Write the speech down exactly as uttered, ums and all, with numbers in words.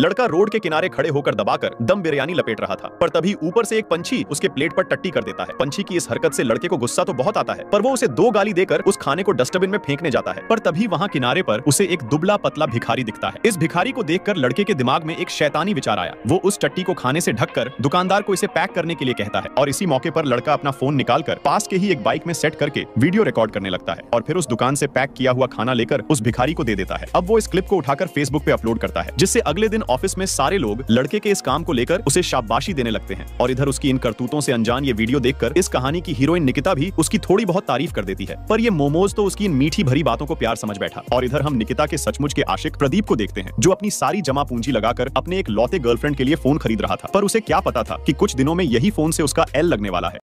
लड़का रोड के किनारे खड़े होकर दबाकर दम बिरयानी लपेट रहा था, पर तभी ऊपर से एक पंछी उसके प्लेट पर टट्टी कर देता है। पंछी की इस हरकत से लड़के को गुस्सा तो बहुत आता है, पर वो उसे दो गाली देकर उस खाने को डस्टबिन में फेंकने जाता है। पर तभी वहाँ किनारे पर उसे एक दुबला पतला भिखारी दिखता है। इस भिखारी को देखकर लड़के के दिमाग में एक शैतानी विचार आया। वो उस टट्टी को खाने से ढककर दुकानदार को इसे पैक करने के लिए कहता है, और इसी मौके पर लड़का अपना फोन निकालकर पास के ही एक बाइक में सेट करके वीडियो रिकॉर्ड करने लगता है और फिर उस दुकान से पैक किया हुआ खाना लेकर उस भिखारी को दे देता है। अब वो इस क्लिप को उठाकर फेसबुक पे अपलोड करता है, जिससे अगले दिन ऑफिस में सारे लोग लड़के के इस काम को लेकर उसे शाबाशी देने लगते हैं। और इधर उसकी इन करतूतों से अनजान ये वीडियो देखकर इस कहानी की हीरोइन निकिता भी उसकी थोड़ी बहुत तारीफ कर देती है, पर ये मोमोज तो उसकी इन मीठी भरी बातों को प्यार समझ बैठा। और इधर हम निकिता के सचमुच के आशिक प्रदीप को देखते हैं, जो अपनी सारी जमा पूंजी लगाकर अपने एक लौते गर्लफ्रेंड के लिए फोन खरीद रहा था, पर उसे क्या पता था कि कुछ दिनों में यही फोन से उसका एल लगने वाला है।